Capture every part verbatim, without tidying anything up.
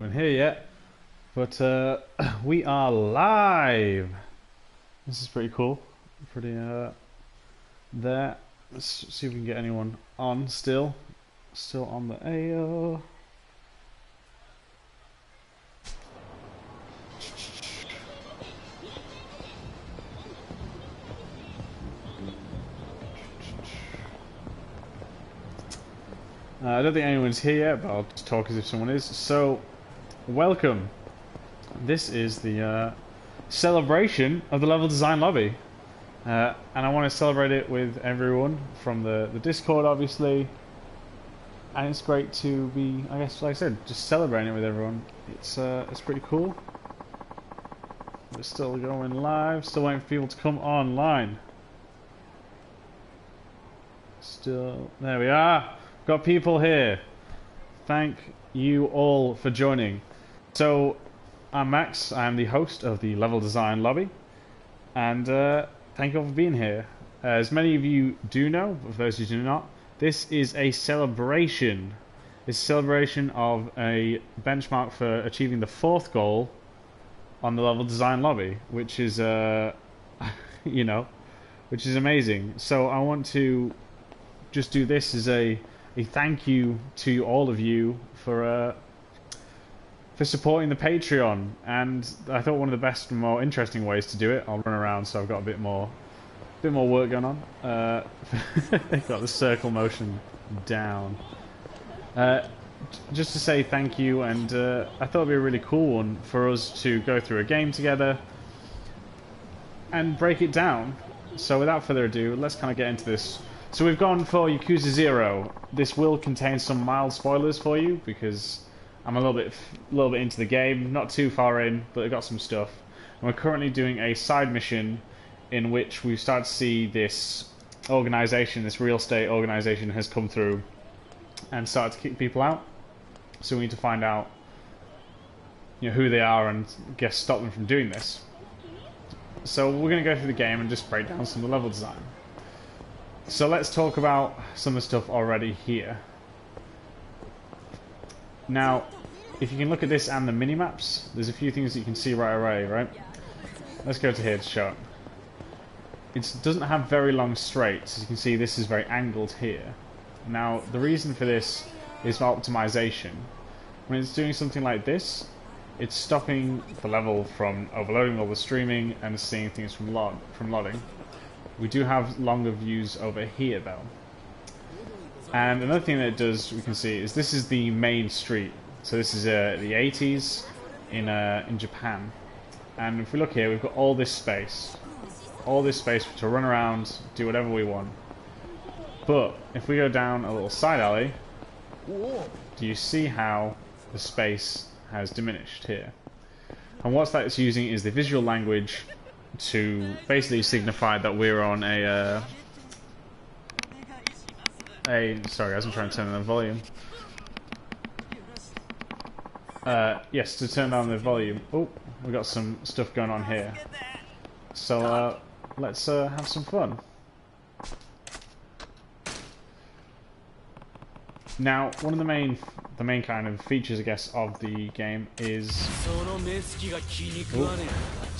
I'm here yet, but uh, we are live. This is pretty cool. Pretty uh, there. Let's see if we can get anyone on still. Still on the A O. Uh, I don't think anyone's here yet, but I'll just talk as if someone is. So, welcome. This is the uh, celebration of the Level Design Lobby. Uh, and I want to celebrate it with everyone from the, the Discord, obviously. And it's great to be, I guess, like I said, just celebrating it with everyone. It's uh, it's pretty cool. We're still going live, still waiting for people to come online. Still, there we are. Got people here. Thank you all for joining. So, I'm Max. I'm the host of the Level Design Lobby. And uh, thank you all for being here. As many of you do know, but for those who do not, this is a celebration. It's a celebration of a benchmark for achieving the fourth goal on the Level Design Lobby, which is, uh, you know, which is amazing. So I want to just do this as a, a thank you to all of you for uh, for supporting the Patreon. And I thought one of the best and more interesting ways to do it. I'll run around so I've got a bit more... bit more work going on. Uh, they've got the circle motion down. Uh, just to say thank you, and uh, I thought it'd be a really cool one for us to go through a game together and break it down. So without further ado, let's kind of get into this. So we've gone for Yakuza zero. This will contain some mild spoilers for you because I'm a little bit, a little bit into the game, not too far in, but I've got some stuff. And we're currently doing a side mission in which we start to see this organization, this real estate organization, has come through and started to kick people out. So we need to find out, you know, who they are and I guess stop them from doing this. So we're going to go through the game and just break down some of the level design. So let's talk about some of the stuff already here. Now, if you can look at this and the mini-maps, there's a few things that you can see right away, right? Let's go to here to show it. It doesn't have very long straights. As you can see, this is very angled here. Now, the reason for this is for optimization. When it's doing something like this, it's stopping the level from overloading all the streaming and seeing things from, lo from loading. We do have longer views over here, though. And another thing that it does, we can see, is this is the main street. So this is uh, the eighties in, uh, in Japan. And if we look here, we've got all this space. all this space to run around, do whatever we want. But if we go down a little side alley, do you see how the space has diminished here? And what that's using is the visual language to basically signify that we're on a... Uh, a sorry guys, I'm trying to turn down the volume. Uh, yes, to turn down the volume. Oh, we've got some stuff going on here. So, uh... let's uh, have some fun. Now, one of the main, the main kind of features, I guess, of the game is. Ooh.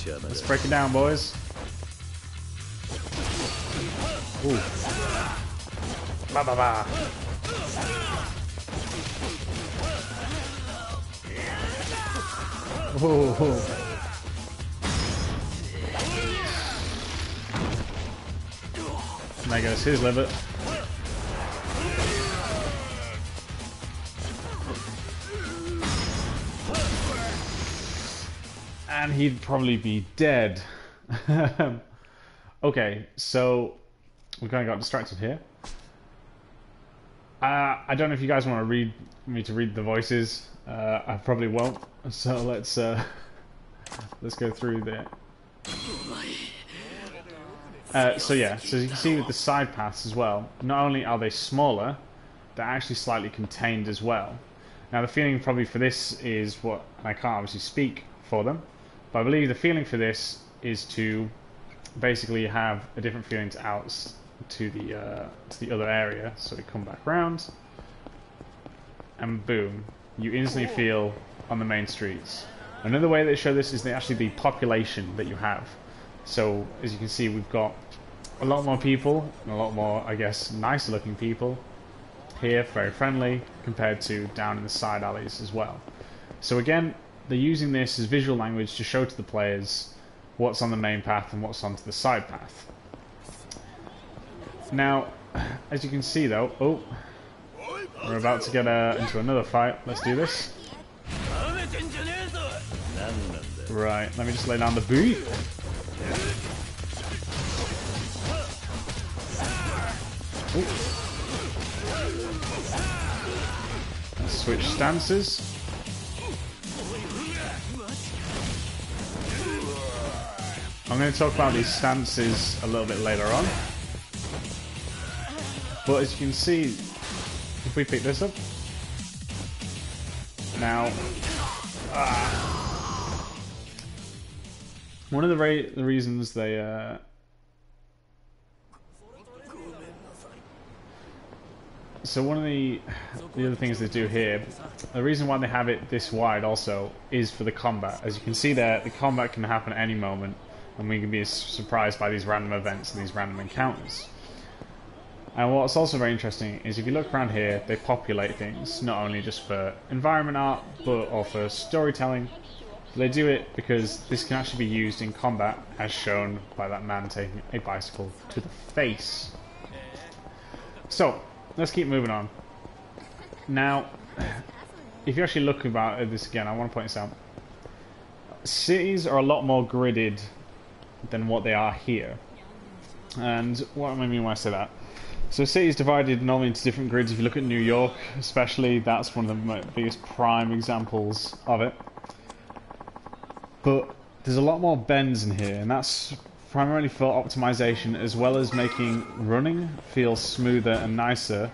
Let's break it down, boys. Ooh. Ba ba ba. Ooh. There goes his liver. And he'd probably be dead. Okay, so we kind of got distracted here. Uh, I don't know if you guys want to read me to read the voices. Uh, I probably won't. So let's uh, let's go through there. Uh, so yeah, so you can see with the side paths as well, not only are they smaller, they're actually slightly contained as well. Now the feeling probably for this is what, and I can't obviously speak for them, but I believe the feeling for this is to basically have a different feeling to out to the, uh, to the other area. So we come back round, and boom, you instantly feel on the main streets. Another way they show this is actually the population that you have. So, as you can see, we've got a lot more people, and a lot more, I guess, nicer looking people here, very friendly, compared to down in the side alleys as well. So again, they're using this as visual language to show to the players what's on the main path and what's onto the side path. Now, as you can see though, oh, we're about to get uh, into another fight. Let's do this. Right, let me just lay down the boot. Let's switch stances. I'm going to talk about these stances a little bit later on. But as you can see, if we pick this up, now, ah, one of the, re the reasons they, uh, so one of the, the other things they do here, the reason why they have it this wide also is for the combat. As you can see there, the combat can happen at any moment, and we can be surprised by these random events and these random encounters. And what's also very interesting is if you look around here, they populate things, not only just for environment art, but or for storytelling. But they do it because this can actually be used in combat, as shown by that man taking a bicycle to the face. So, let's keep moving on. Now, if you actually look about this again, I want to point this out. Cities are a lot more gridded than what they are here. And what do I mean when I say that? So cities divided normally into different grids. If you look at New York, especially, that's one of the biggest prime examples of it. But there's a lot more bends in here, and that's primarily for optimization, as well as making running feel smoother and nicer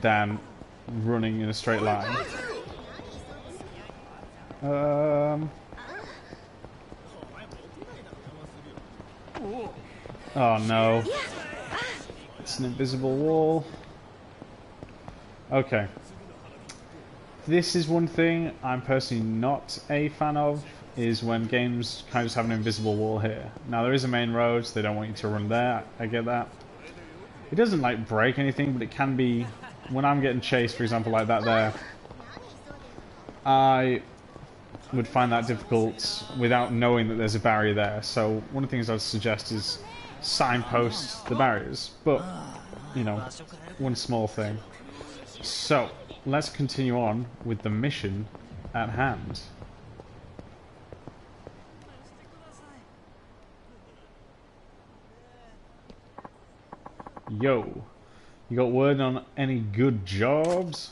than running in a straight line. Um. Oh no. It's an invisible wall. Okay. This is one thing I'm personally not a fan of, is when games kind of just have an invisible wall here. Now there is a main road, so they don't want you to run there, I get that. It doesn't like break anything, but it can be, when I'm getting chased for example like that there, I would find that difficult without knowing that there's a barrier there. So one of the things I would suggest is signpost the barriers, but you know, one small thing. So let's continue on with the mission at hand. Yo, you got word on any good jobs?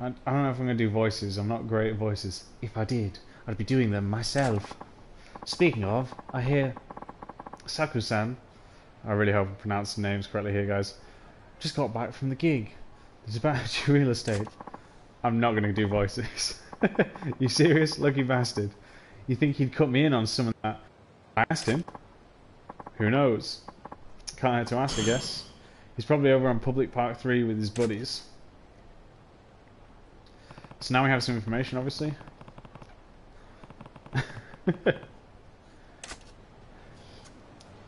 I, I don't know if I'm gonna do voices. I'm not great at voices. If I did, I'd be doing them myself. Speaking of, I hear Saku-san, I really hope I'm pronouncing names correctly here, guys, just got back from the gig. It's about real estate. I'm not going to do voices. You serious? Lucky bastard. You think he'd cut me in on some of that? I asked him. Who knows? Can't have to ask, I guess. He's probably over on Public Park three with his buddies. So now we have some information, obviously.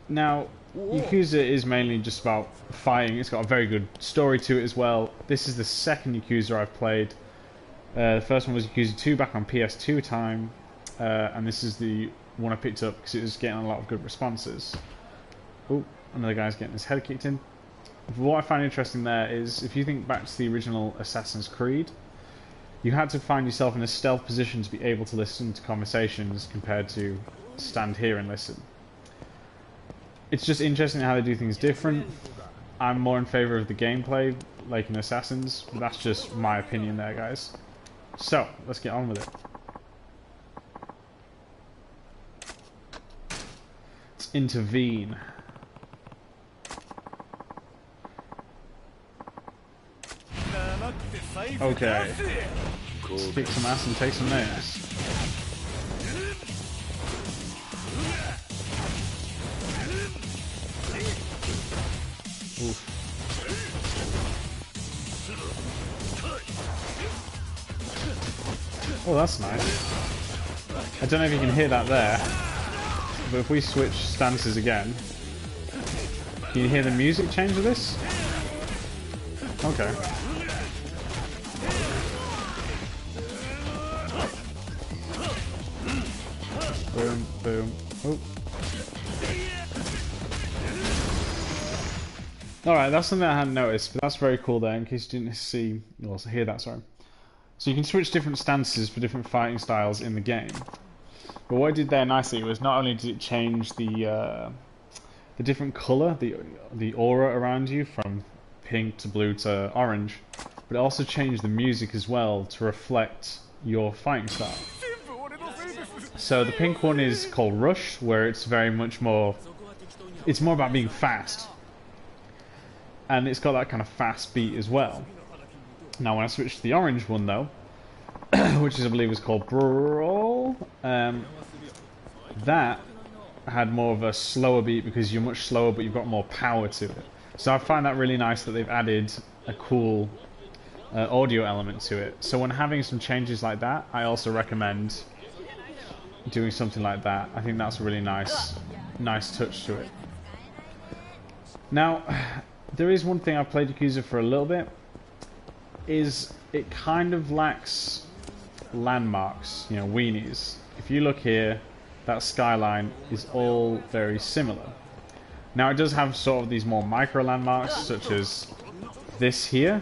Now, Yakuza is mainly just about fighting. It's got a very good story to it as well. This is the second Yakuza I've played. Uh, the first one was Yakuza two back on P S two time. Uh, and this is the one I picked up because it was getting a lot of good responses. Oh, another guy's getting his head kicked in. What I find interesting there is, if you think back to the original Assassin's Creed, you had to find yourself in a stealth position to be able to listen to conversations compared to stand here and listen. It's just interesting how they do things different. I'm more in favor of the gameplay, like in Assassin's, but that's just my opinion there, guys. So, let's get on with it. Let's intervene. Okay. Let's kick some ass and take some names. Oof. Oh, that's nice. I don't know if you can hear that there, but if we switch stances again, can you hear the music change with this? Okay. Boom, boom. Oh. Alright, that's something I hadn't noticed, but that's very cool there, in case you didn't see, you'll also hear that, sorry. So you can switch different stances for different fighting styles in the game. But what I did there nicely was not only did it change the uh, the different colour, the, the aura around you from pink to blue to orange, but it also changed the music as well to reflect your fighting style. So the pink one is called Rush, where it's very much more, it's more about being fast. And it's got that kind of fast beat as well. Now when I switch to the orange one though, which is, I believe is called Brawl, um, that had more of a slower beat because you're much slower but you've got more power to it. So I find that really nice that they've added a cool uh, audio element to it. So when having some changes like that, I also recommend doing something like that. I think that's a really nice, nice touch to it. Now, there is one thing I've played Yakuza for a little bit. Is it kind of lacks landmarks, you know, weenies. If you look here, that skyline is all very similar. Now it does have sort of these more micro landmarks, such as this here,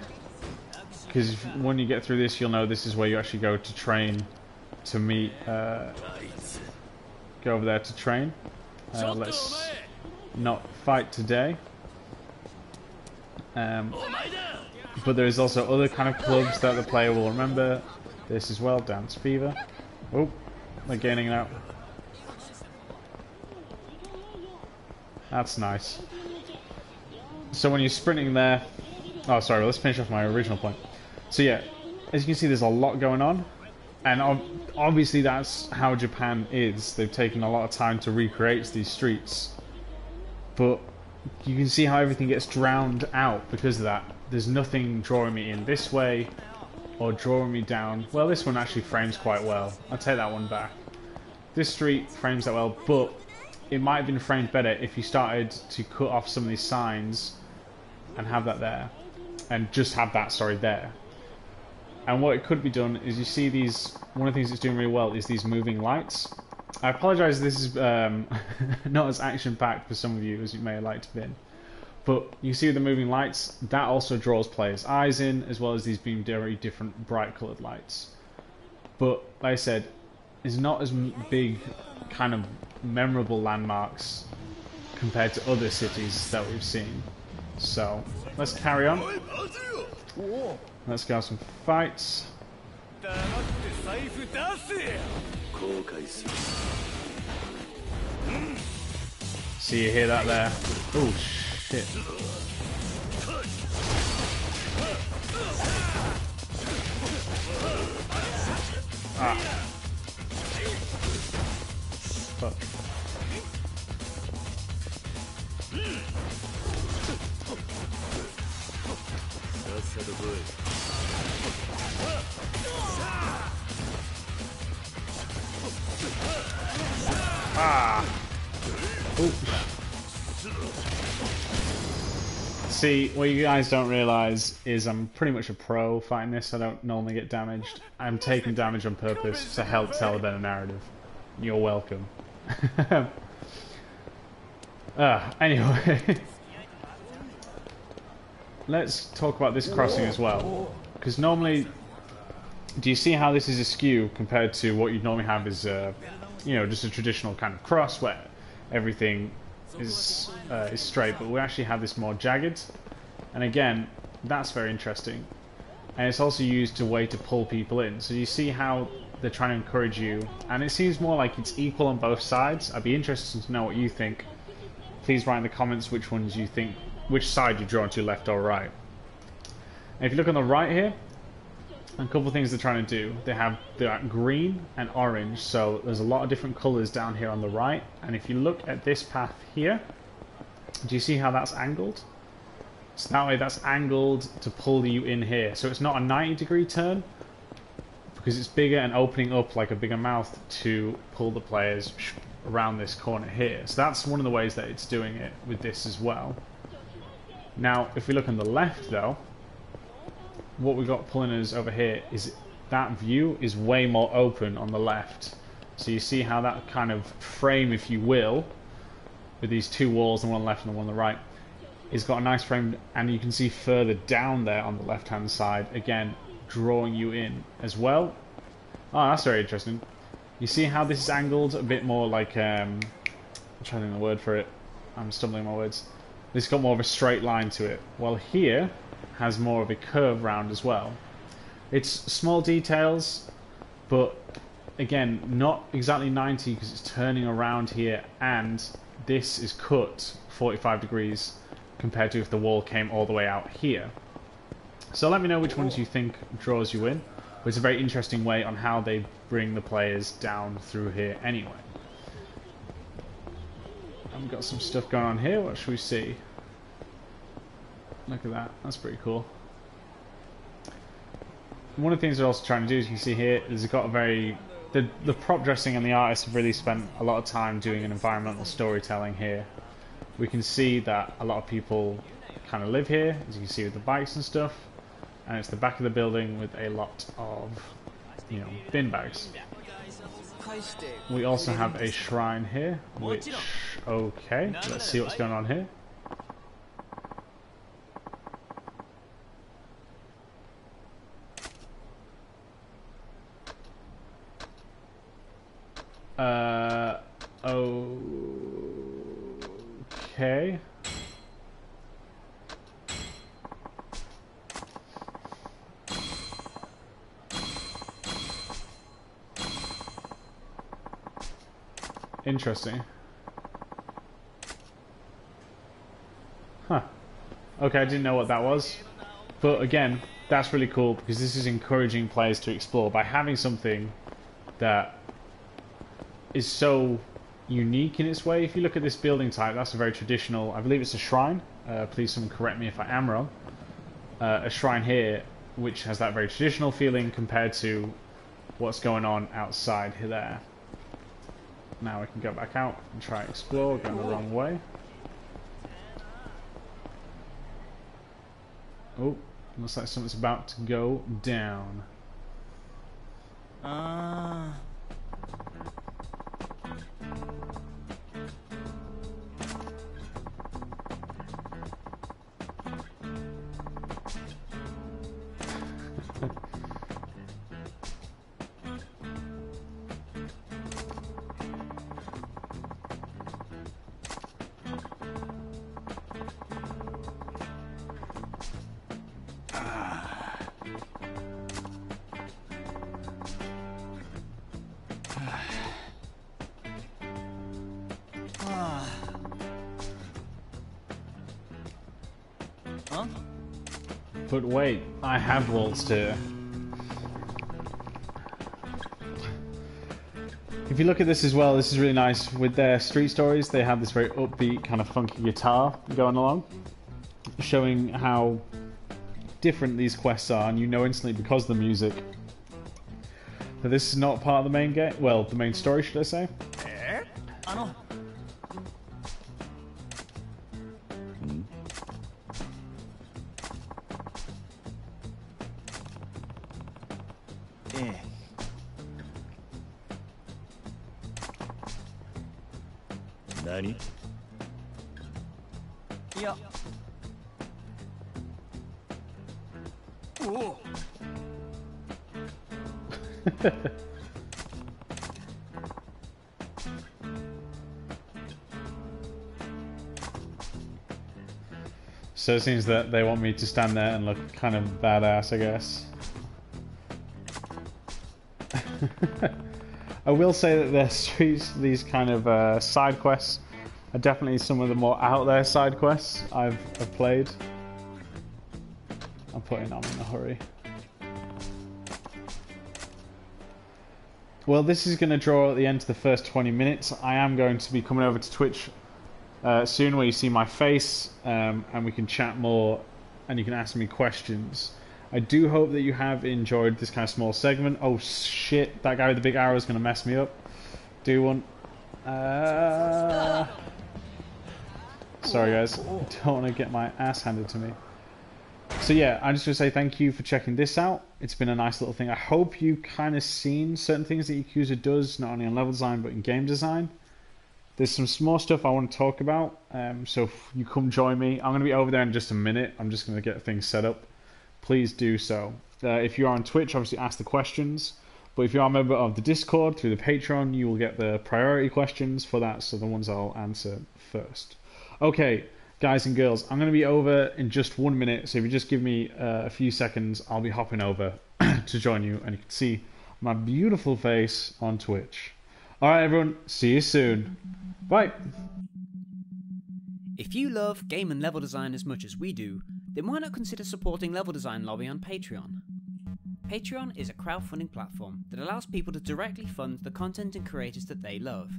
because when you get through this, you'll know this is where you actually go to train to meet, uh, go over there to train. Uh, let's not fight today. Um, But there is also other kind of clubs that the player will remember. This as well, Dance Fever. Oh, they're gaining it out. That's nice. So when you're sprinting there... Oh, sorry, let's finish off my original point. So yeah, as you can see, there's a lot going on. And ob obviously that's how Japan is. They've taken a lot of time to recreate these streets. But you can see how everything gets drowned out because of that. There's nothing drawing me in this way, or drawing me down. Well, this one actually frames quite well. I'll take that one back. This street frames that well, but it might have been framed better if you started to cut off some of these signs and have that there. And just have that, sorry, there. And what it could be done is you see these, one of the things it's doing really well is these moving lights. I apologise this is um, not as action-packed for some of you as you may have liked to have been. But you see the moving lights, that also draws players' eyes in, as well as these being very different bright coloured lights. But, like I said, it's not as big, kind of memorable landmarks compared to other cities that we've seen. So, let's carry on. Let's go have some fights. See, you hear that there? Oh, shit. Shit. Ah. Fuck. Ah. Oh. See, what you guys don't realise is I'm pretty much a pro fighting this. I don't normally get damaged. I'm taking damage on purpose to help tell a better narrative. You're welcome. uh, anyway. Let's talk about this crossing as well. Because normally... Do you see how this is askew compared to what you'd normally have is, uh, you know, just a traditional kind of cross where everything... is uh, is straight, but we actually have this more jagged, And again, that's very interesting. And it's also used as a way to pull people in. So you see how they're trying to encourage you. And it seems more like it's equal on both sides. I'd be interested to know what you think. Please write in the comments which ones you think, which side you're drawn to, left or right. And if you look on the right here, a couple of things they're trying to do. They have the green and orange. So there's a lot of different colors down here on the right. And if you look at this path here, do you see how that's angled? So that way that's angled to pull you in here. So it's not a ninety degree turn because it's bigger and opening up like a bigger mouth to pull the players around this corner here. So that's one of the ways that it's doing it with this as well. Now, if we look on the left though, what we've got pulling us over here is that view is way more open on the left. So you see how that kind of frame, if you will, with these two walls, the one on the left and the one on the right, it's got a nice frame, and you can see further down there on the left hand side again drawing you in as well. Oh, that's very interesting. You see how this is angled a bit more like um I'm trying to think of the word for it. I'm stumbling my words. This got more of a straight line to it. Well, here has more of a curve round as well. It's small details, but again not exactly ninety because it's turning around here, and this is cut forty-five degrees compared to if the wall came all the way out here. So let me know which ones you think draws you in. But it's a very interesting way on how they bring the players down through here anyway. And we've got some stuff going on here. What should we see? Look at that. That's pretty cool. One of the things they're also trying to do, as you can see here, is they've got a very... The, the prop dressing and the artists have really spent a lot of time doing an environmental storytelling here. We can see that a lot of people kind of live here, as you can see with the bikes and stuff. And it's the back of the building with a lot of, you know, bin bags. We also have a shrine here, which, okay, let's see what's going on here. Uh, oh... Okay. Interesting. Huh. Okay, I didn't know what that was. But again, that's really cool because this is encouraging players to explore by having something that is so unique in its way. If you look at this building type, that's a very traditional, I believe it's a shrine, uh, please someone correct me if I am wrong, uh, a shrine here which has that very traditional feeling compared to what's going on outside here there. Now we can go back out and try and explore, going the wrong way. Oh, looks like something's about to go down. Ah. Uh... But wait, I have walls too. If you look at this as well, this is really nice. With their street stories, they have this very upbeat, kind of funky guitar going along, showing how different these quests are, and you know instantly because of the music that this is not part of the main game. Well, the main story, should I say? So it seems that they want me to stand there and look kind of badass, I guess. I will say that there's these kind of uh, side quests are definitely some of the more out there side quests I've, I've played. I'm putting on in a hurry. Well, this is going to draw at the end of the first twenty minutes. I am going to be coming over to Twitch uh, soon, where you see my face, um, and we can chat more and you can ask me questions. I do hope that you have enjoyed this kind of small segment. Oh shit, that guy with the big arrow is going to mess me up. Do you want... Uh... Sorry guys, I don't want to get my ass handed to me. So yeah, I'm just going to say thank you for checking this out. It's been a nice little thing. I hope you've kind of seen certain things that Yakuza does, not only on level design, but in game design. There's some more stuff I want to talk about, um, so if you come join me. I'm going to be over there in just a minute. I'm just going to get things set up. Please do so. Uh, if you are on Twitch, obviously ask the questions. But if you are a member of the Discord, through the Patreon, you will get the priority questions for that, so the ones I'll answer first. Okay. Guys and girls, I'm going to be over in just one minute, so if you just give me uh, a few seconds, I'll be hopping over to join you, and you can see my beautiful face on Twitch. All right, everyone, see you soon. Bye. If you love game and level design as much as we do, then why not consider supporting Level Design Lobby on Patreon? Patreon is a crowdfunding platform that allows people to directly fund the content and creators that they love.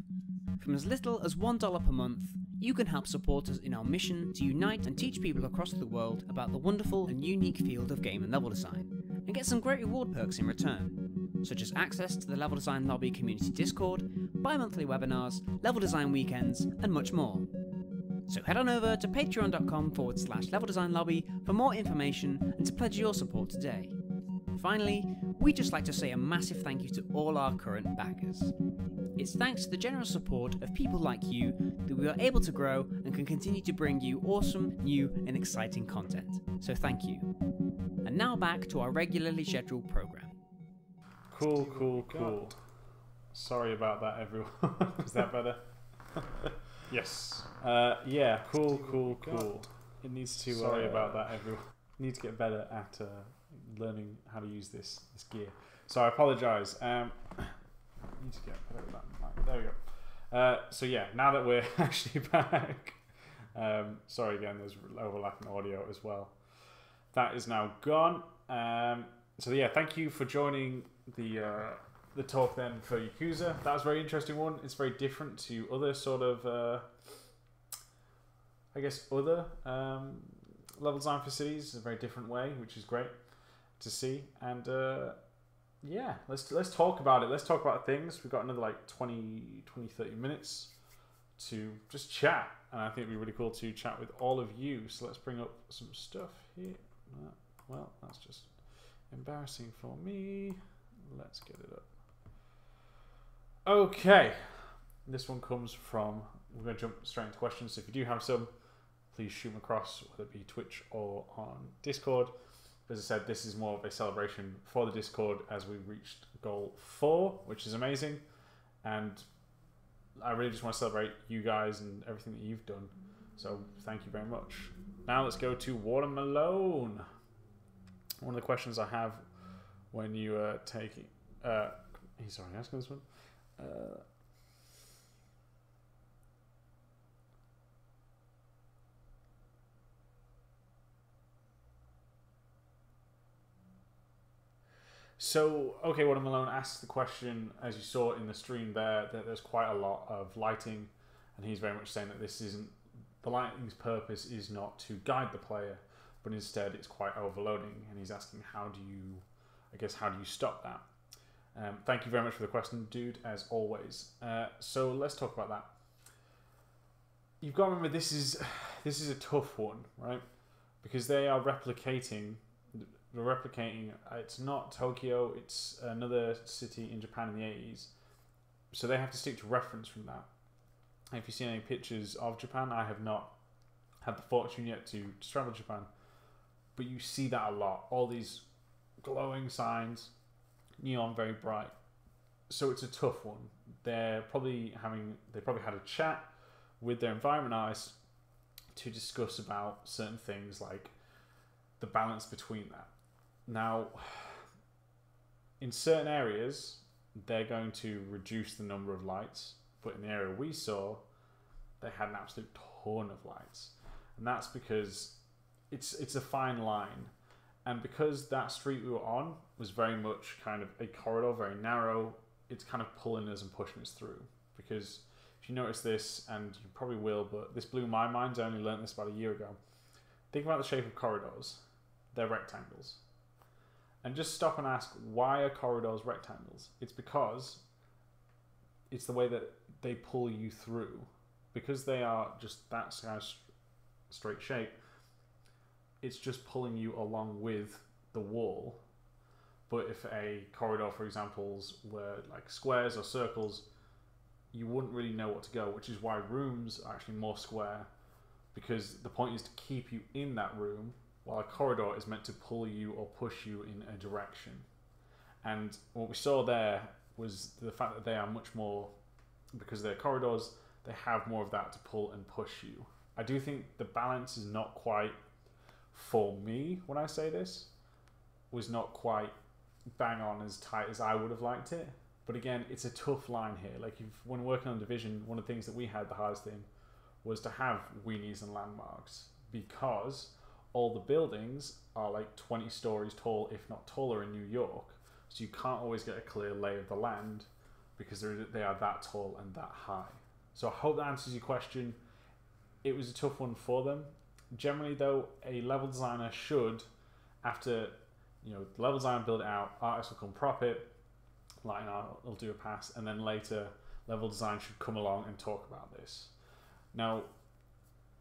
From as little as one dollar per month, you can help support us in our mission to unite and teach people across the world about the wonderful and unique field of game and level design, and get some great reward perks in return, such as access to the Level Design Lobby community Discord, bi-monthly webinars, level design weekends, and much more. So head on over to patreon.com forward slash level design lobby for more information and to pledge your support today. Finally, we'd just like to say a massive thank you to all our current backers. It's thanks to the generous support of people like you that we are able to grow and can continue to bring you awesome, new and exciting content. So thank you. And now back to our regularly scheduled program. Cool, cool, cool. Sorry about that, everyone. Is that better? Yes. Uh, yeah, cool, cool, cool. It needs to... Sorry uh, about that, everyone. Need to get better at... Uh, learning how to use this this gear, so I apologize. Um, I need to get rid of that mic. There we go. Uh, so yeah, now that we're actually back, um, sorry again, there's overlapping audio as well. That is now gone. Um, so yeah, thank you for joining the uh, the talk then for Yakuza. That was a very interesting one. It's very different to other sort of, uh, I guess, other um, level design for cities. It's a very different way, which is great to see. And uh yeah, let's let's talk about it. Let's talk about things. We've got another like twenty, thirty minutes to just chat, and I think it'd be really cool to chat with all of you. So let's bring up some stuff here. Well, that's just embarrassing for me. Let's get it up. Okay, this one comes from... we're going to jump straight into questions, so if you do have some, please shoot them across, whether it be Twitch or on Discord. As I said, this is more of a celebration for the Discord as we reached goal four, which is amazing. And I really just want to celebrate you guys and everything that you've done. So thank you very much. Now let's go to Watermelon. One of the questions I have when you uh, take... Uh, he's already asking this one. Uh, So, okay, Watermelon asks the question, as you saw in the stream there, that there's quite a lot of lighting, and he's very much saying that this isn't... the lighting's purpose is not to guide the player, but instead it's quite overloading, and he's asking how do you, I guess, how do you stop that? Um, thank you very much for the question, dude, as always. Uh, so let's talk about that. You've got to remember this is, this is a tough one, right? Because they are replicating... We're replicating, it's not Tokyo, it's another city in Japan in the eighties. So they have to stick to reference from that. And if you see any pictures of Japan, I have not had the fortune yet to, to travel to Japan. But you see that a lot. All these glowing signs, neon very bright. So it's a tough one. They're probably having, they probably had a chat with their environment artists to discuss about certain things like the balance between that. Now, in certain areas, they're going to reduce the number of lights, but in the area we saw, they had an absolute ton of lights. And that's because it's it's a fine line. And because that street we were on was very much kind of a corridor, very narrow, it's kind of pulling us and pushing us through. Because if you notice this, and you probably will, but this blew my mind, I only learned this about a year ago. Think about the shape of corridors. They're rectangles. And just stop and ask, why are corridors rectangles? It's because it's the way that they pull you through. Because they are just that kind of straight shape, it's just pulling you along with the wall. But if a corridor, for example, were like squares or circles, you wouldn't really know what to go, which is why rooms are actually more square, because the point is to keep you in that room, while a corridor is meant to pull you or push you in a direction. And what we saw there was the fact that they are much more, because they're corridors, they have more of that to pull and push you. I do think the balance is not quite, for me, when I say this, was not quite bang on as tight as I would have liked it. But again, it's a tough line here. Like, if, when working on Division, one of the things that we had, the hardest thing, was to have weenies and landmarks, because all the buildings are like twenty stories tall, if not taller, in New York. So you can't always get a clear lay of the land because they are that tall and that high. So I hope that answers your question. It was a tough one for them. Generally, though, a level designer should, after, you know, the level designer build it out, artists will come prop it, lighting art will do a pass, and then later level design should come along and talk about this. Now,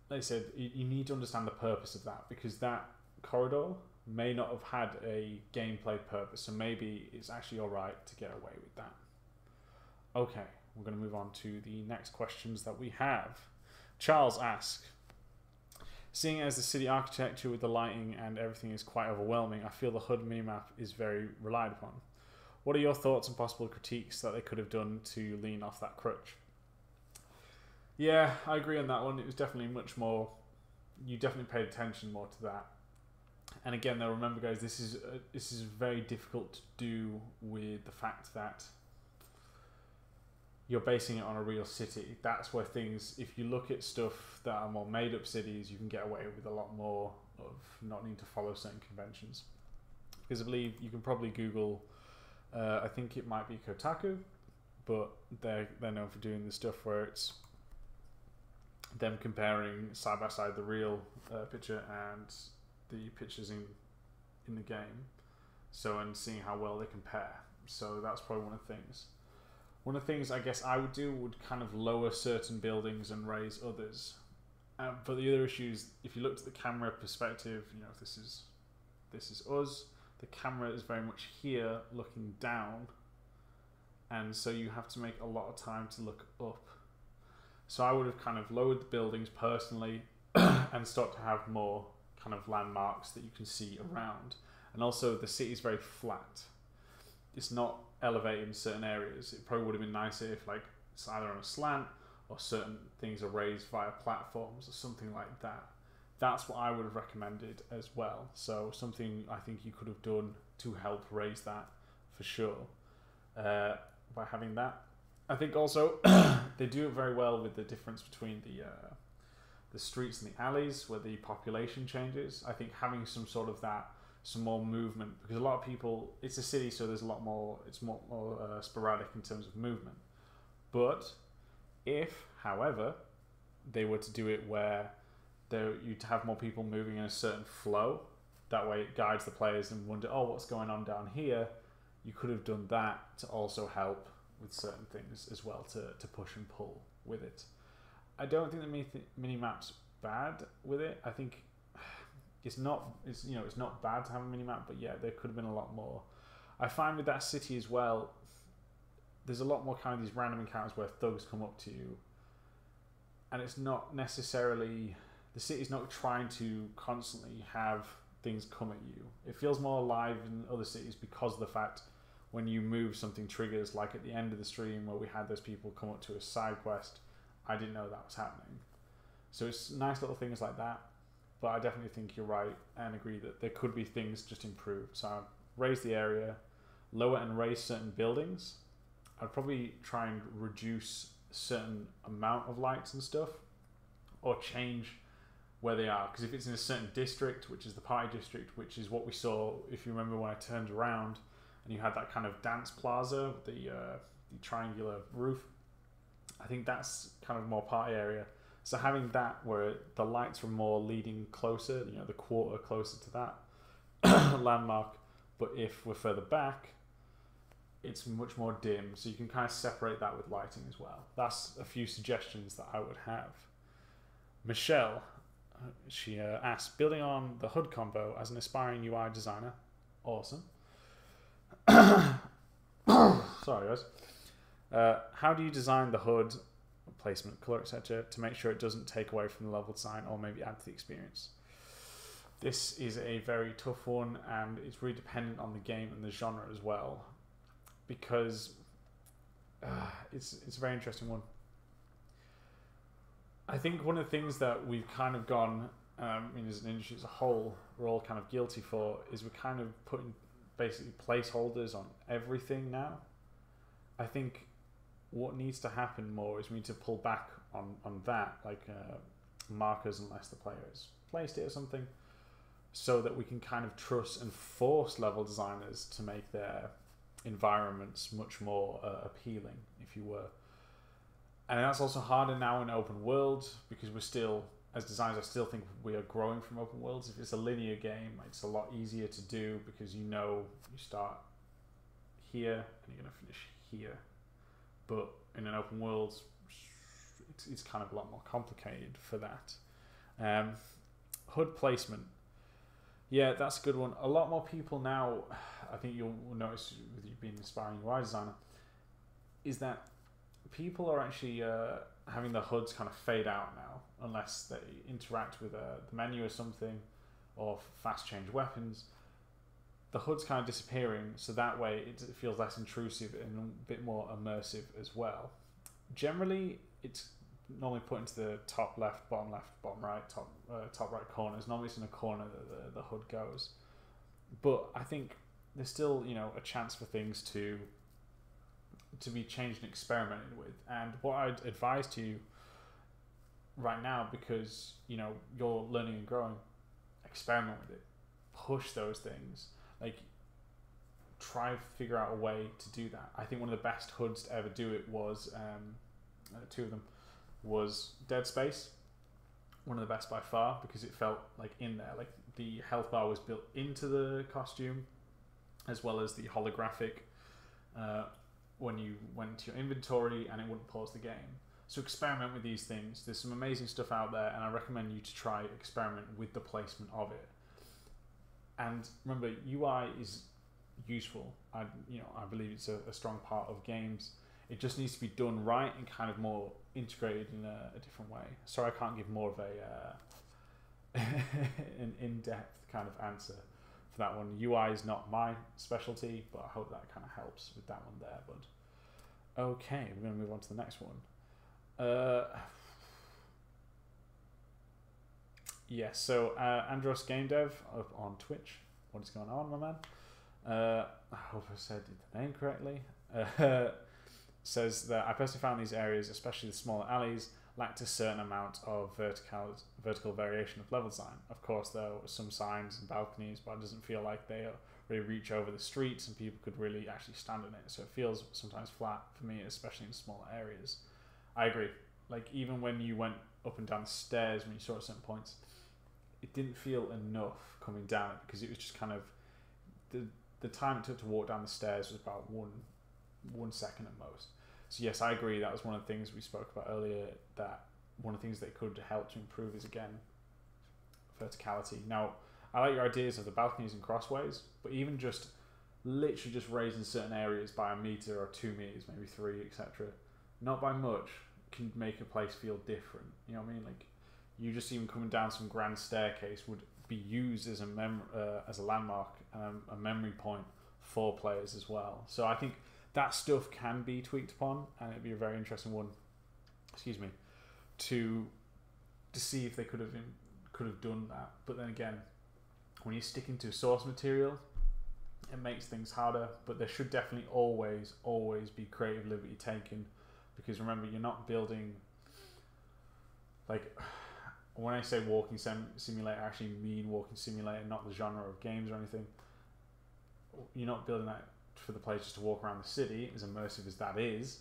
like I said, you need to understand the purpose of that, because that corridor may not have had a gameplay purpose, so maybe it's actually all right to get away with that. Okay, we're going to move on to the next questions that we have. Charles asks, seeing as the city architecture with the lighting and everything is quite overwhelming, I feel the H U D minimap is very relied upon. What are your thoughts and possible critiques that they could have done to lean off that crutch? Yeah, I agree on that one. It was definitely much more, you definitely paid attention more to that. And again, though, remember guys, this is uh, this is very difficult to do with the fact that you're basing it on a real city. That's where things, if you look at stuff that are more made up cities, you can get away with a lot more of not needing to follow certain conventions. Because I believe you can probably Google, uh, I think it might be Kotaku, but they're, they're known for doing this stuff where it's them comparing side by side the real uh, picture and the pictures in in the game, so and seeing how well they compare. So that's probably one of the things. One of the things I guess I would do would kind of lower certain buildings and raise others. Uh, but the other issue is, if you looked at the camera perspective, you know, if this is this is us, the camera is very much here looking down, and so you have to make a lot of time to look up. So I would have kind of lowered the buildings personally and start to have more kind of landmarks that you can see around. And also the city is very flat. It's not elevated in certain areas. It probably would have been nicer if like it's either on a slant or certain things are raised via platforms or something like that. That's what I would have recommended as well. So something I think you could have done to help raise that for sure uh, by having that. I think also they do it very well with the difference between the uh, the streets and the alleys where the population changes. I think having some sort of that, some more movement, because a lot of people, it's a city, so there's a lot more, it's more, more uh, sporadic in terms of movement. But if, however, they were to do it where there, you'd have more people moving in a certain flow, that way it guides the players and wonder, oh, what's going on down here? You could have done that to also help with certain things as well, to, to push and pull with it. I don't think the mini, th mini map's bad with it. I think it's not it's you know it's not bad to have a mini map, but yeah, there could have been a lot more. I find with that city as well, there's a lot more kind of these random encounters where thugs come up to you, and it's not necessarily, the city's not trying to constantly have things come at you. It feels more alive in other cities because of the fact when you move, something triggers, like at the end of the stream where we had those people come up to a side quest. I didn't know that was happening. So it's nice little things like that. But I definitely think you're right and agree that there could be things just improved. So I'd raise the area, lower and raise certain buildings. I'd probably try and reduce certain amount of lights and stuff, or change where they are. Because if it's in a certain district, which is the party district, which is what we saw, if you remember when I turned around and you had that kind of dance plaza, the, uh, the triangular roof, I think that's kind of more party area. So having that where the lights were more leading closer, you know, the quarter closer to that landmark. But if we're further back, it's much more dim. So you can kind of separate that with lighting as well. That's a few suggestions that I would have. Michelle, she uh, asked, building on the H U D combo as an aspiring U I designer. Awesome. Sorry, guys. Uh, how do you design the H U D? Placement, color, et cetera, to make sure it doesn't take away from the level design or maybe add to the experience. This is a very tough one, and it's really dependent on the game and the genre as well, because uh, it's it's a very interesting one. I think one of the things that we've kind of gone, um, I mean, as an industry as a whole, we're all kind of guilty for is we're kind of putting basically placeholders on everything now. I think what needs to happen more is we need to pull back on, on that, like uh, markers, unless the player has placed it or something, so that we can kind of trust and force level designers to make their environments much more uh, appealing, if you were. And that's also harder now in open world, because we're still, as designers, I still think we are growing from open worlds. If it's a linear game, it's a lot easier to do, because you know you start here and you're going to finish here. But in an open world, it's, it's kind of a lot more complicated for that. Um, H U D placement. Yeah, that's a good one. A lot more people now, I think you'll notice with you being an aspiring U I designer, is that people are actually uh, having the H U Ds kind of fade out now, unless they interact with a, the menu or something, or fast change weapons. The H U D's kind of disappearing, so that way it feels less intrusive and a bit more immersive as well. Generally, it's normally put into the top left, bottom left, bottom right, top uh, top right corners. Normally it's in a corner that the, the H U D goes. But I think there's still, you know, a chance for things to to be changed and experimented with. And what I'd advise to you right now, because, you know, you're learning and growing, experiment with it. Push those things. Like, try and figure out a way to do that. I think one of the best H U Ds to ever do it was, um, uh, two of them, was Dead Space. One of the best by far, because it felt like in there. Like, the health bar was built into the costume, as well as the holographic uh, when you went to your inventory and it wouldn't pause the game. So experiment with these things. There's some amazing stuff out there, and I recommend you to try experiment with the placement of it. And remember, U I is useful. I, you know, I believe it's a, a strong part of games. It just needs to be done right and kind of more integrated in a, a different way. Sorry, I can't give more of a uh, an in-depth kind of answer for that one. U I is not my specialty, but I hope that kind of helps with that one there, bud. Okay, we're going to move on to the next one. Uh, Yes, yeah, so uh, Andros Game Dev up on Twitch. What is going on, my man? Uh, I hope I said the name correctly. Uh, says that I personally found these areas, especially the smaller alleys, lacked a certain amount of vertical vertical variation of level design. Of course, there were some signs and balconies, but it doesn't feel like they really reach over the streets and people could really actually stand on it. So it feels sometimes flat for me, especially in smaller areas. I agree. Like, even when you went up and down the stairs, when you saw at certain points, it didn't feel enough coming down it, because it was just kind of the the time it took to walk down the stairs was about one one second at most. So yes, I agree. That was one of the things we spoke about earlier, that one of the things that could help to improve is, again, verticality. Now, I like your ideas of the balconies and crossways, but even just literally just raising certain areas by a meter or two meters, maybe three, et cetera, not by much, can make a place feel different. You know what I mean? Like, you just even coming down some grand staircase would be used as a mem uh, as a landmark and um, a memory point for players as well. So I think that stuff can be tweaked upon, and it'd be a very interesting one, excuse me, to to see if they could have in, could have done that. But then again, when you're sticking to source material, it makes things harder. But there should definitely always, always be creative liberty taken, because remember, you're not building, like, when I say walking sim simulator, I actually mean walking simulator, not the genre of games or anything. You're not building that for the players just to walk around the city, as immersive as that is.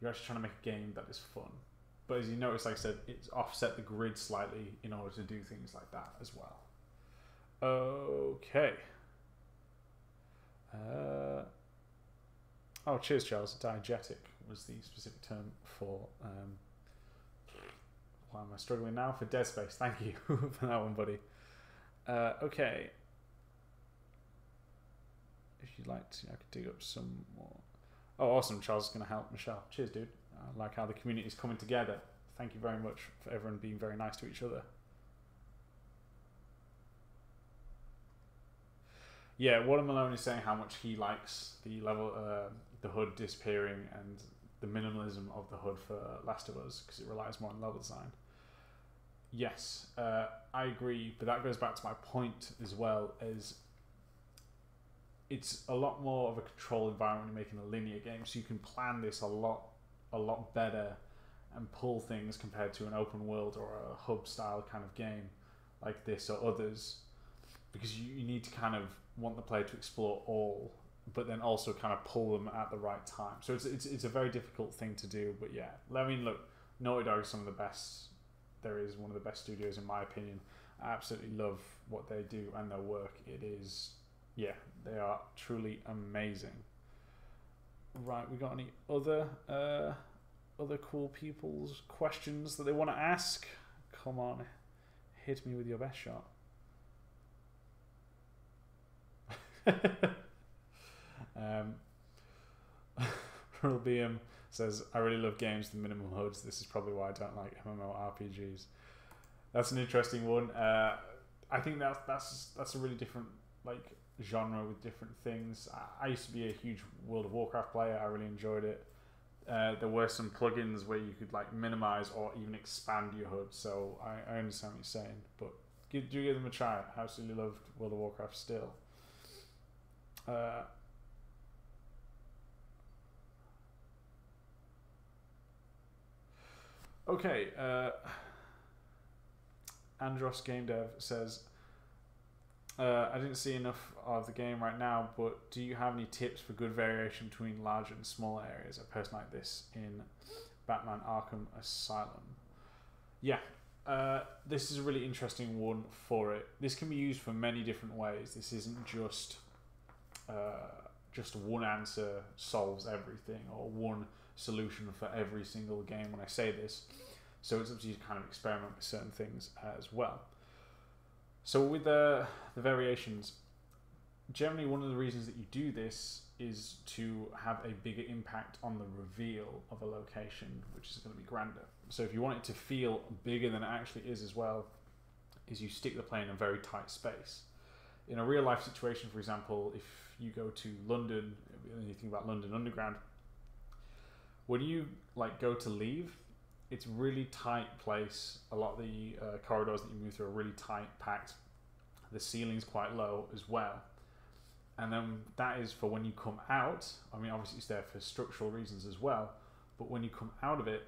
You're actually trying to make a game that is fun. But as you notice, like I said, it's offset the grid slightly in order to do things like that as well. Okay. Uh, oh, cheers, Charles. Diegetic was the specific term for... Um, why am I struggling now? For Dead Space. Thank you for that one, buddy. Uh, okay. If you'd like to, I could dig up some more. Oh, awesome. Charles is going to help Michelle. Cheers, dude. I like how the community is coming together. Thank you very much for everyone being very nice to each other. Yeah, Watermelon is saying how much he likes the level, uh, the H U D disappearing and the minimalism of the H U D for Last of Us, because it relies more on level design. Yes, uh, I agree, but that goes back to my point as well, as it's a lot more of a controlled environment when you're making a linear game, so you can plan this a lot a lot better and pull things compared to an open world or a hub style kind of game like this or others, because you, you need to kind of want the player to explore all, but then also kind of pull them at the right time. So it's it's, it's a very difficult thing to do, but yeah. I mean, look, Naughty Dog is some of the best. There is one of the best studios in my opinion. I absolutely love what they do and their work. It is, yeah, they are truly amazing. Right, we got any other uh, other cool people's questions that they want to ask? Come on, hit me with your best shot. um, Rulbium says, I really love games with minimum H U Ds. This is probably why I don't like M M O R P Gs. That's an interesting one. Uh, I think that's that's that's a really different like. genre with different things. I used to be a huge World of Warcraft player. I really enjoyed it. Uh, there were some plugins where you could like minimize or even expand your H U D, so I, I understand what you're saying, but give, do give them a try. I absolutely loved World of Warcraft still. Uh, okay, uh, Andros Game Dev says, Uh, I didn't see enough of the game right now, but do you have any tips for good variation between large and small areas? A person like this in Batman Arkham Asylum. Yeah, uh, this is a really interesting one for it. This can be used for many different ways. This isn't just uh, just one answer solves everything or one solution for every single game when I say this. So it's up to you to kind of experiment with certain things as well. So with uh, the variations, generally one of the reasons that you do this is to have a bigger impact on the reveal of a location, which is going to be grander. So if you want it to feel bigger than it actually is as well, is you stick the play in a very tight space. In a real life situation, for example, if you go to London, and you think about London Underground, when you like go to leave, it's really tight place. A lot of the uh, corridors that you move through are really tight, packed. The ceiling's quite low as well. And then that is for when you come out. I mean, obviously it's there for structural reasons as well. But when you come out of it,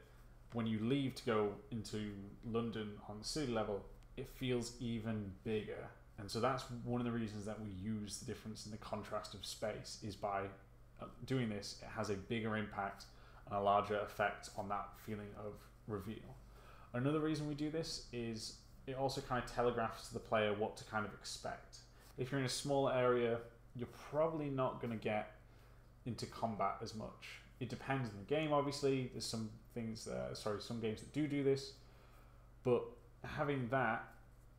when you leave to go into London on the city level, it feels even bigger. And so that's one of the reasons that we use the difference in the contrast of space, is by doing this, it has a bigger impact and a larger effect on that feeling of reveal. Another reason we do this is it also kind of telegraphs to the player what to kind of expect. If you're in a small area, you're probably not going to get into combat as much. It depends on the game, obviously. There's some things, uh, sorry, some games that do do this, but having that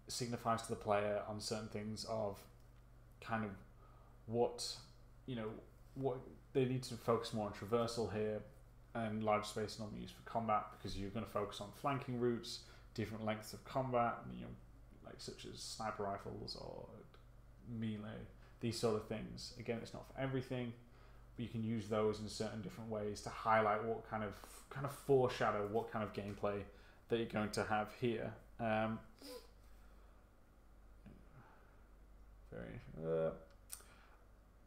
signifies to the player on certain things of kind of what, you know, what they need to focus more on traversal here. And large space normally used for combat, because you're going to focus on flanking routes, different lengths of combat, you know, like such as sniper rifles or melee, these sort of things. Again, it's not for everything, but you can use those in certain different ways to highlight what kind of kind of foreshadow what kind of gameplay that you're going to have here Um, very. Uh,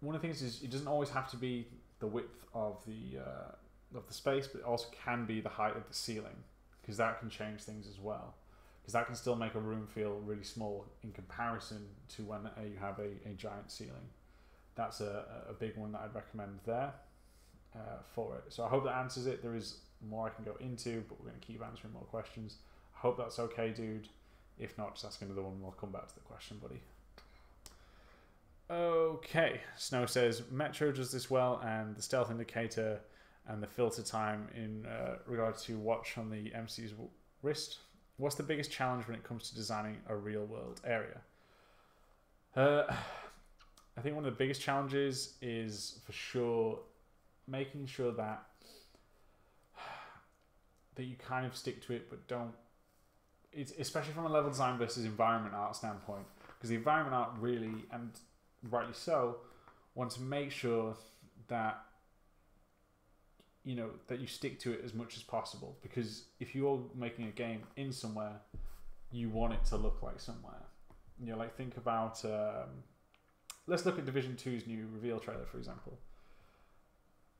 one of the things is it doesn't always have to be the width of the uh, of the space, but it also can be the height of the ceiling, because that can change things as well. Because that can still make a room feel really small in comparison to when uh, you have a, a giant ceiling. That's a, a big one that I'd recommend there uh, for it. So I hope that answers it. There is more I can go into, but we're going to keep answering more questions. I hope that's okay, dude. If not, just ask another one. We'll come back to the question, buddy. Okay. Snow says, Metro does this well, and the stealth indicator and the filter time in uh, regard to watch on the M C's wrist. What's the biggest challenge when it comes to designing a real world area? Uh, I think one of the biggest challenges is for sure making sure that that you kind of stick to it, but don't. It's especially from a level design versus environment art standpoint, because the environment art really, and rightly so, want to make sure that you know that you stick to it as much as possible, because if you're making a game in somewhere, you want it to look like somewhere. You know, like think about um, let's look at Division two's new reveal trailer, for example.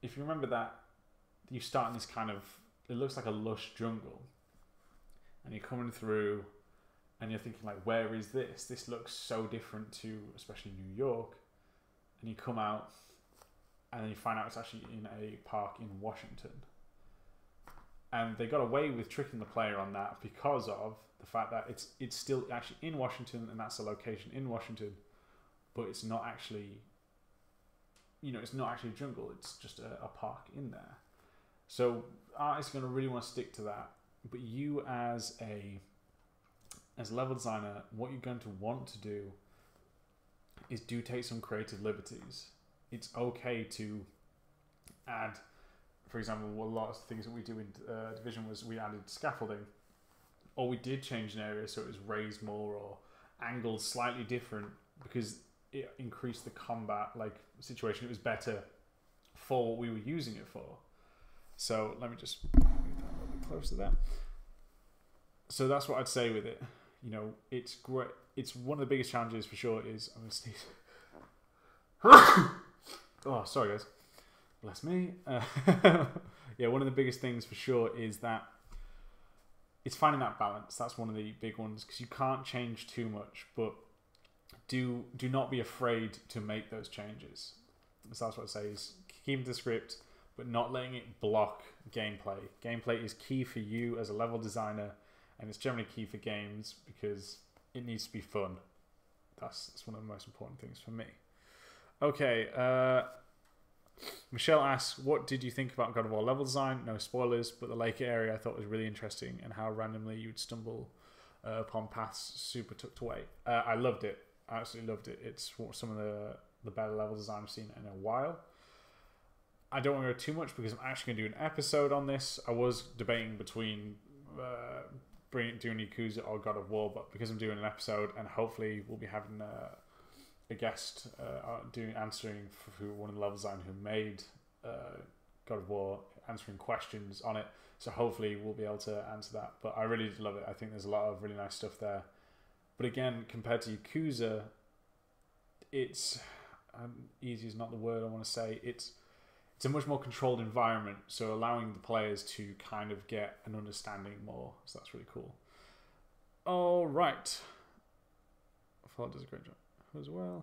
If you remember that, you start in this kind of, it looks like a lush jungle, and you're coming through and you're thinking like, where is this? This looks so different to especially New York. And you come out and then you find out it's actually in a park in Washington. And they got away with tricking the player on that because of the fact that it's it's still actually in Washington, and that's a location in Washington, but it's not actually, you know, it's not actually a jungle, it's just a, a park in there. So artists are going to really want to stick to that. But you as a as a level designer, what you're going to want to do is do take some creative liberties. It's okay to add, for example, a lot of things that we do in uh, Division was we added scaffolding, or we did change an area so it was raised more or angled slightly different because it increased the combat like situation. It was better for what we were using it for. So let me just move that a little bit closer there. So that's what I'd say with it. You know, it's great. It's one of the biggest challenges for sure is, I'm gonna sneeze. Oh, sorry guys. Bless me. Uh, yeah, one of the biggest things for sure is that it's finding that balance. That's one of the big ones, because you can't change too much, but do do not be afraid to make those changes. So that's what it says. Keep the script, but not letting it block gameplay. Gameplay is key for you as a level designer, and it's generally key for games because it needs to be fun. That's, that's one of the most important things for me. Okay, uh, Michelle asks, what did you think about God of War level design? No spoilers, but the lake area I thought was really interesting, and how randomly you'd stumble uh, upon paths super tucked away. Uh, I loved it. I absolutely loved it. It's some of the, the better level design I've seen in a while. I don't want to go too much because I'm actually going to do an episode on this. I was debating between uh, bringing, doing Yakuza or God of War, but because I'm doing an episode, and hopefully we'll be having a, a guest uh, doing answering for one of the level designers who made uh, God of War, answering questions on it. So hopefully we'll be able to answer that. But I really did love it. I think there's a lot of really nice stuff there. But again, compared to Yakuza, it's um, easy is not the word I want to say. It's It's a much more controlled environment, so allowing the players to kind of get an understanding more. So that's really cool. All right. Ford does a great job as well.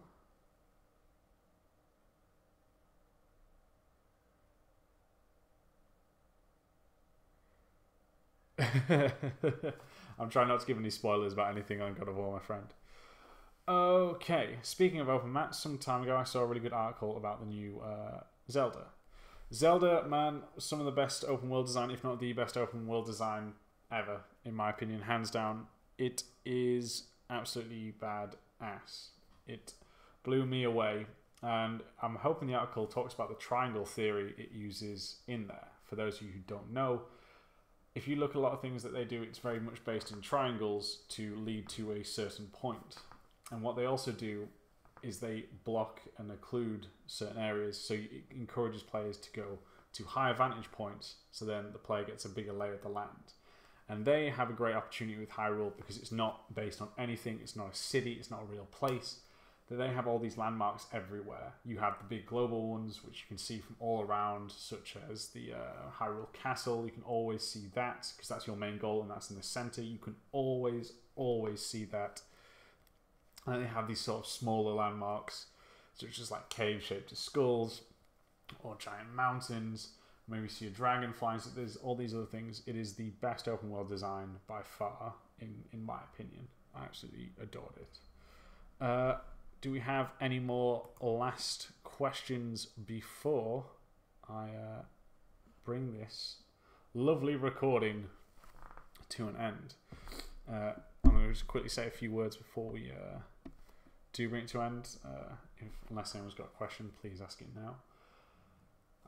I'm trying not to give any spoilers about anything on God of War, my friend. Okay. Speaking of open maps, some time ago I saw a really good article about the new uh, Zelda. Zelda, man, some of the best open world design, if not the best open world design ever, in my opinion, hands down. It is absolutely badass. It blew me away, and I'm hoping the article talks about the triangle theory it uses in there. For those of you who don't know, if you look at a lot of things that they do, it's very much based in triangles to lead to a certain point. And what they also do is they block and occlude certain areas, so it encourages players to go to higher vantage points, so then the player gets a bigger layer of the land. And they have a great opportunity with Hyrule because it's not based on anything. It's not a city. It's not a real place. That they have all these landmarks everywhere. You have the big global ones, which you can see from all around, such as the uh, Hyrule Castle. You can always see that because that's your main goal and that's in the center. You can always, always see that. And they have these sort of smaller landmarks, such as like cave shaped to skulls or giant mountains. Maybe you see a dragon flying. So there's all these other things. It is the best open world design by far, in, in my opinion. I absolutely adored it. Uh, do we have any more last questions before I uh, bring this lovely recording to an end? Uh, I'm going to just quickly say a few words before we uh, do bring it to an end. Uh, if, unless anyone's got a question, please ask it now.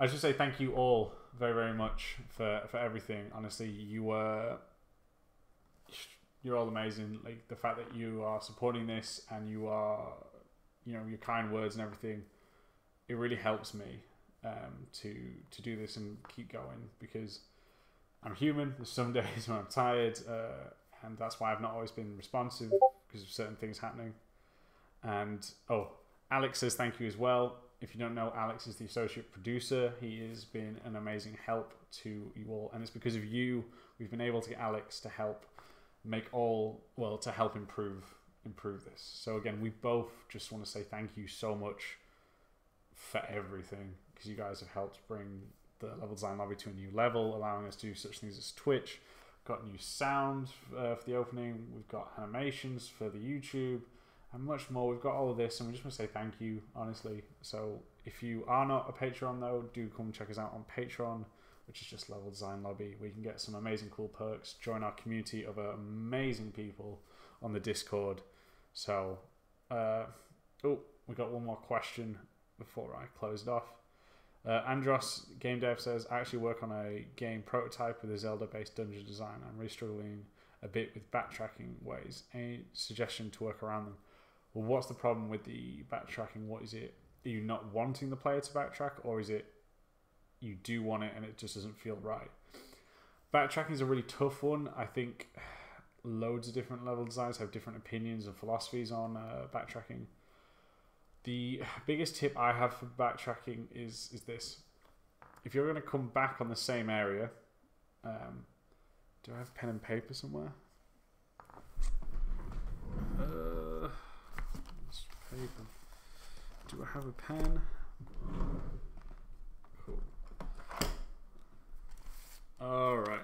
I should say thank you all very, very much for, for everything. Honestly, you were, you're all amazing. Like the fact that you are supporting this and you are, you know, your kind words and everything, it really helps me um, to to do this and keep going, because I'm human. There's some days when I'm tired, uh, and that's why I've not always been responsive because of certain things happening. And oh, Alex says thank you as well. If you don't know, Alex is the associate producer. He has been an amazing help to you all. And it's because of you, we've been able to get Alex to help make all, well, to help improve improve this. So again, we both just want to say thank you so much for everything, because you guys have helped bring the Level Design Lobby to a new level, allowing us to do such things as Twitch. We've got new sound uh, for the opening. We've got animations for the YouTube. And much more. We've got all of this, and we just want to say thank you, honestly. So if you are not a Patreon, though, do come check us out on Patreon, which is just Level Design Lobby, where you can get some amazing cool perks, join our community of amazing people on the Discord. So, uh, oh, we got one more question before I close it off. Uh, Andros, Game Dev, says, I actually work on a game prototype with a Zelda-based dungeon design. I'm really struggling a bit with backtracking ways. Any suggestion to work around them? Well, what's the problem with the backtracking? What is it? Are you not wanting the player to backtrack, or is it you do want it and it just doesn't feel right? Backtracking is a really tough one. I think loads of different level designers have different opinions and philosophies on uh, backtracking. The biggest tip I have for backtracking is, is this. If you're going to come back on the same area... Um, do I have pen and paper somewhere? Uh... Paper. Do I have a pen? Cool. Alright.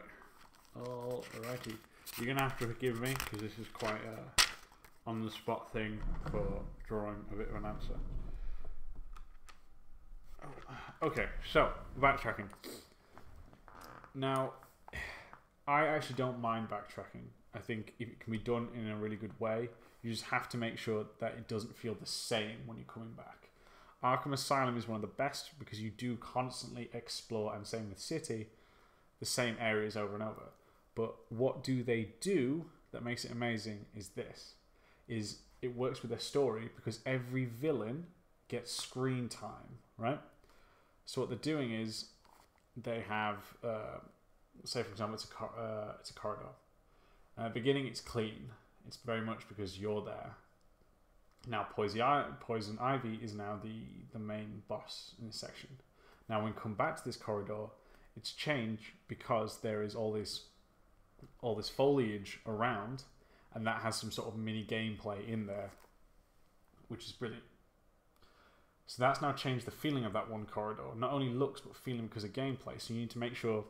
Alrighty. You're going to have to forgive me because this is quite a on the spot thing for drawing a bit of an answer. Oh. Okay, so backtracking. Now, I actually don't mind backtracking. I think if it can be done in a really good way. You just have to make sure that it doesn't feel the same when you're coming back. Arkham Asylum is one of the best because you do constantly explore, and same with City, the same areas over and over. But what do they do that makes it amazing is this. Is it works with their story because every villain gets screen time, right? So what they're doing is they have, uh, say for example, it's a, uh, it's a corridor. Uh, beginning, it's clean. It's very much because you're there. Now, Poison Ivy is now the, the main boss in this section. Now, when we come back to this corridor, it's changed because there is all this, all this foliage around, and that has some sort of mini gameplay in there, which is brilliant. So that's now changed the feeling of that one corridor. Not only looks, but feeling because of gameplay. So you need to make sure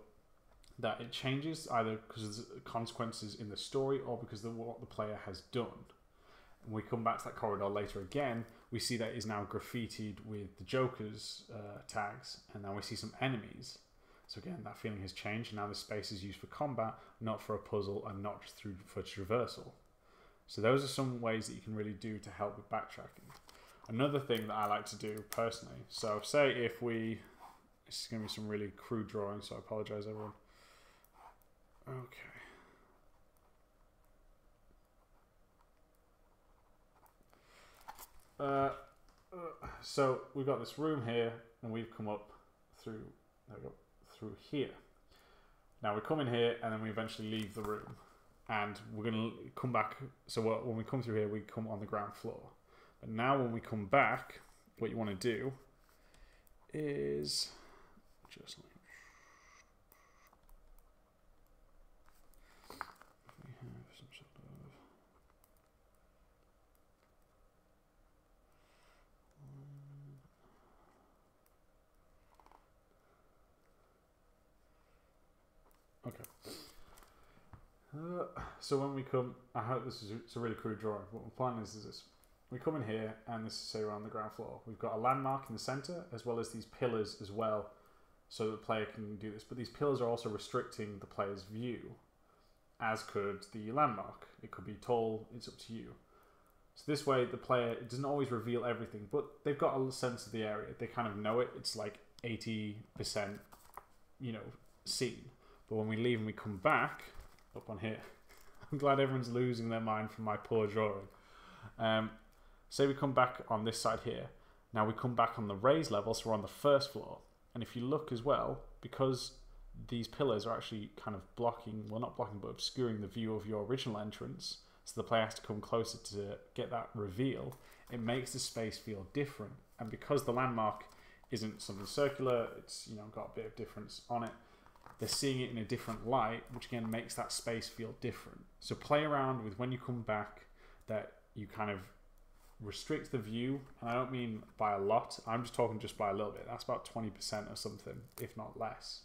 that it changes either because of the consequences in the story or because of what the player has done. And we come back to that corridor later again, we see that it is now graffitied with the Joker's uh, tags, and now we see some enemies. So again, that feeling has changed, and now the space is used for combat, not for a puzzle, and not just through for traversal. So those are some ways that you can really do to help with backtracking. Another thing that I like to do personally, so say if we... This is going to be some really crude drawing, so I apologise everyone. Okay. Uh, uh, so we've got this room here, and we've come up through. There we go, through here. Now we come in here and then we eventually leave the room, and we're going to come back. So when we come through here, we come on the ground floor. But now when we come back, what you want to do is just we have some sort of Okay. Uh, so when we come, I hope this is it's a really crude drawing. What my plan is is this. We come in here, and this is, say, around the ground floor. We've got a landmark in the center, as well as these pillars as well, so that the player can do this. But these pillars are also restricting the player's view, as could the landmark. It could be tall, it's up to you. So this way, the player, it doesn't always reveal everything, but they've got a sense of the area. They kind of know it. It's like eighty percent, you know, seen. But when we leave and we come back, up on here, I'm glad everyone's losing their mind from my poor drawing. Um... Say we come back on this side here. Now we come back on the raised level, so we're on the first floor. And if you look as well, because these pillars are actually kind of blocking, well not blocking, but obscuring the view of your original entrance, so the player has to come closer to get that reveal, it makes the space feel different. And because the landmark isn't something circular, it's, you know, got a bit of difference on it, they're seeing it in a different light, which again makes that space feel different. So play around with when you come back that you kind of restrict the view, and I don't mean by a lot, I'm just talking just by a little bit. That's about twenty percent or something, if not less.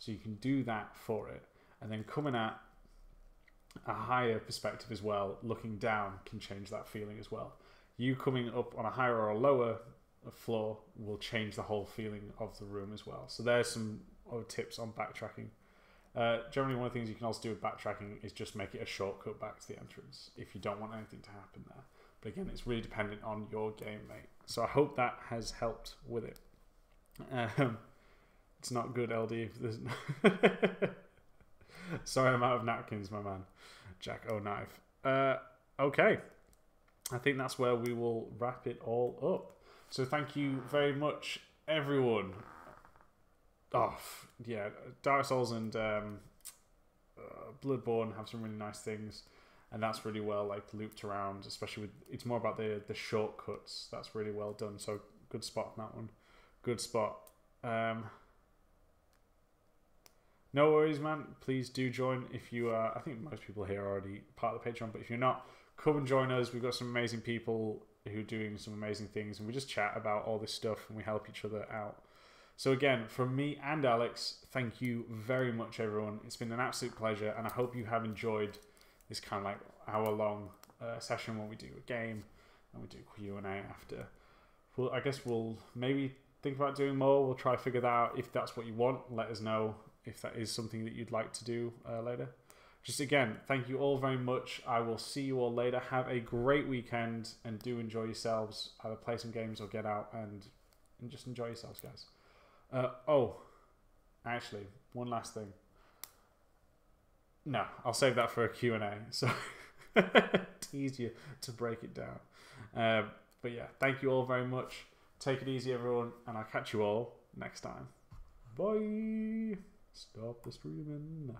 So you can do that for it. And then coming at a higher perspective as well, looking down can change that feeling as well. You coming up on a higher or a lower floor will change the whole feeling of the room as well. So there's some other tips on backtracking. Uh, generally one of the things you can also do with backtracking is just make it a shortcut back to the entrance if you don't want anything to happen there. But again, it's really dependent on your game, mate. So I hope that has helped with it. Um, it's not good, L D. If there's no Sorry, I'm out of napkins, my man. Jack O'Knife. Uh, okay. I think that's where we will wrap it all up. So thank you very much, everyone. Oh, yeah. Dark Souls and um, uh, Bloodborne have some really nice things. And that's really well like looped around, especially with it's more about the the shortcuts. That's really well done. So good spot on that one. Good spot. Um, no worries, man. Please do join if you are. I think most people here are already part of the Patreon, but if you're not, come and join us. We've got some amazing people who are doing some amazing things, and we just chat about all this stuff and we help each other out. So again, from me and Alex, thank you very much, everyone. It's been an absolute pleasure, and I hope you have enjoyed this kind of like hour-long uh, session where we do a game and we do Q and A after. Well, I guess we'll maybe think about doing more. We'll try to figure that out. If that's what you want, let us know if that is something that you'd like to do uh, later. Just again, thank you all very much. I will see you all later. Have a great weekend and do enjoy yourselves. Either play some games or get out and, and just enjoy yourselves, guys. Uh, oh, actually, one last thing. No, I'll save that for a Q and A. So it's easier to break it down. Uh, but yeah, thank you all very much. Take it easy, everyone, and I'll catch you all next time. Bye. Stop the streaming.